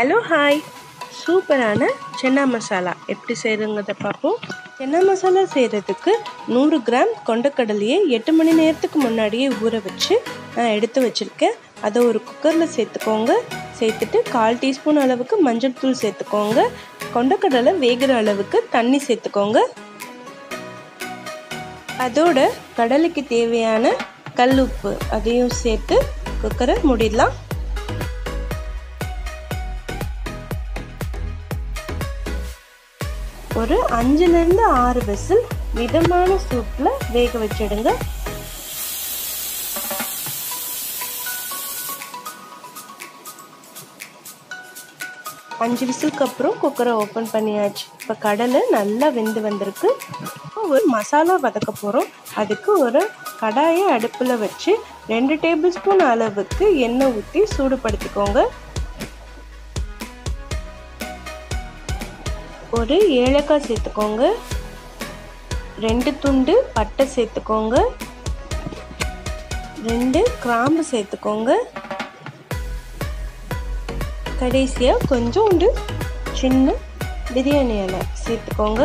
Hello, hi! சூப்பரான சென்னா மசாலா எப்படி செய்றங்கத பாப்போம். சென்னா மசாலா செய்யறதுக்கு 100 கிராம் கொண்டைக்கடலையை 8 மணி நேரத்துக்கு முன்னாடியே ஊற வச்சு நான் எடுத்து வச்சிருக்கேன். அத ஒரு குக்கர்ல சேர்த்துக்கோங்க. சேர்த்துட்டு 1/4 டீஸ்பூன் அளவுக்கு மஞ்சள் தூள் சேர்த்துக்கோங்க. கொண்டைக்கடலை வேகற அளவுக்கு தண்ணி சேர்த்துக்கோங்க. அதோட கடலைக்கு தேவையான கல்லுப்பு அதையும் சேர்த்து குக்கரை மூடிடலாம். ஒரு 5 ல இருந்து 6 விசில் மிதமான சூட்ல வேக வச்சிடுங்க. அஞ்சு விசிலுக்கு அப்புறம் குக்கரை ஓபன் பண்ணியாச்சு. இப்போ கடலை நல்லா வெந்து வந்திருக்கு. ஒரு மசாலா வதக்க போறோம். அதுக்கு ஒரு கடாயை அடுப்புல வச்சு 2 டேபிள் ஸ்பூன் அளவுக்கு எண்ணெய் ஊற்றி சூடுபடுத்திக்கோங்க. ஒரு ஏலக்காய் சேர்த்துக்கோங்க. 2 துண்டு பட்டை சேர்த்துக்கோங்க. 2 கிராம்பு சேர்த்துக்கோங்க. கடைசியா கொஞ்சோண்டு சின்ன பிரியாணி இலை சேர்த்துக்கோங்க.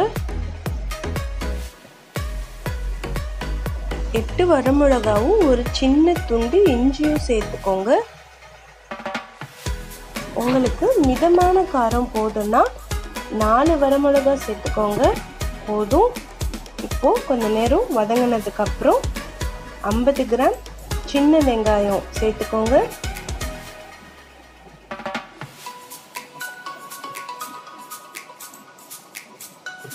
8 வரமிளகாவும் ஒரு சின்ன துண்டு இஞ்சியும் சேர்த்துக்கோங்க. உங்களுக்கு மிதமான காரம் போதும்னா 4 வரமிளகா சேர்த்துக்கோங்க, போதும். இப்போ கொஞ்ச நேரம் வதங்கினதுக்கு அப்புறம் 50 கிராம் சின்ன வெங்காயம் சேர்த்துக்கோங்க.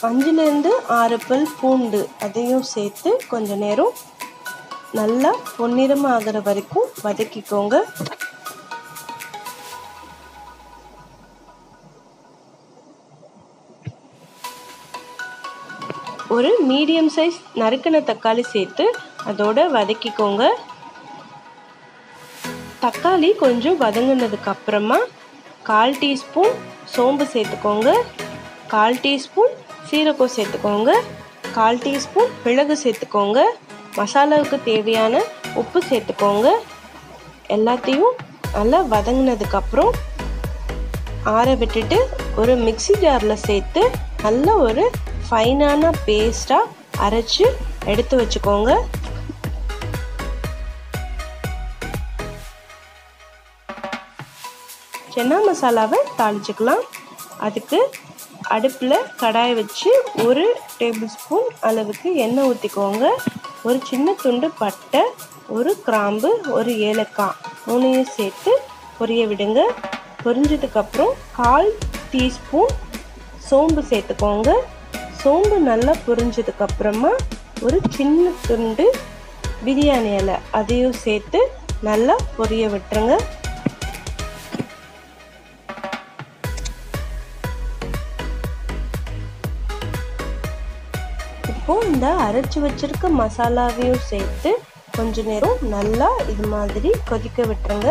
அஞ்சுலேருந்து 6 பல் பூண்டு அதையும் சேர்த்து கொஞ்ச நேரம் நல்லா பொன்னிறமாகிற வரைக்கும் வதக்கிக்கோங்க. ஒரு மீடியம் சைஸ் நறுக்கின தக்காளி சேர்த்து அதோட வதக்கிக்கோங்க. தக்காளி கொஞ்சம் வதங்கினதுக்கு அப்புறமா 1/4 டீஸ்பூன் சோம்பு சேர்த்துக்கோங்க. 1/4 டீஸ்பூன் சீரகம் சேர்த்துக்கோங்க. 1/4 டீஸ்பூன் மிளகு சேர்த்துக்கோங்க. மசாலாவுக்கு தேவையான உப்பு சேர்த்துக்கோங்க. எல்லாத்தையும் நல்லா வதங்கினதுக்கப்புறம் ஆற விட்டுட்டு ஒரு மிக்சி ஜாரில் சேர்த்து நல்லா ஒரு ஃபைனான பேஸ்டாக அரைச்சி எடுத்து வச்சுக்கோங்க. சென்னா மசாலாவை தாளிச்சுக்கலாம். அதுக்கு அடுப்பில் கடாயை வச்சு 1 டேபிள் ஸ்பூன் அளவுக்கு எண்ணெய் ஊற்றிக்கோங்க. ஒரு சின்ன துண்டு பட்டை, ஒரு கிராம்பு, ஒரு ஏலக்காய் 3ஐயும் சேர்த்து பொரிய விடுங்க. பொரிஞ்சதுக்கப்புறம் 1/4 டீஸ்பூன் சோம்பு சேர்த்துக்கோங்க. சோம்பு நல்லா பொரிஞ்சதுக்கப்புறமா ஒரு சின்ன துண்டு பிரியாணி இலை அதையும் சேர்த்து நல்லா பொரிய விட்டுருங்க. இந்த அரைச்சு வச்சிருக்க மசாலாவையும் சேர்த்து கொஞ்ச நேரம் நல்லா இது மாதிரி கொதிக்க விட்டுருங்க.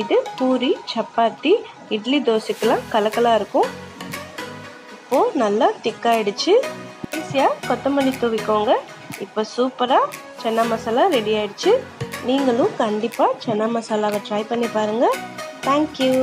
இது பூரி, சப்பாத்தி, இட்லி, தோசைக்கெல்லாம் கலக்கலாக இருக்கும். இப்போது நல்லா திக்காயிடுச்சு. ஈஸியாக கொத்தமல்லி தூவிக்கோங்க. இப்போ சூப்பராக சென்னா மசாலா ரெடி ஆயிடுச்சு. நீங்களும் கண்டிப்பாக சென்னா மசாலாவை ட்ரை பண்ணி பாருங்கள். தேங்க்யூ.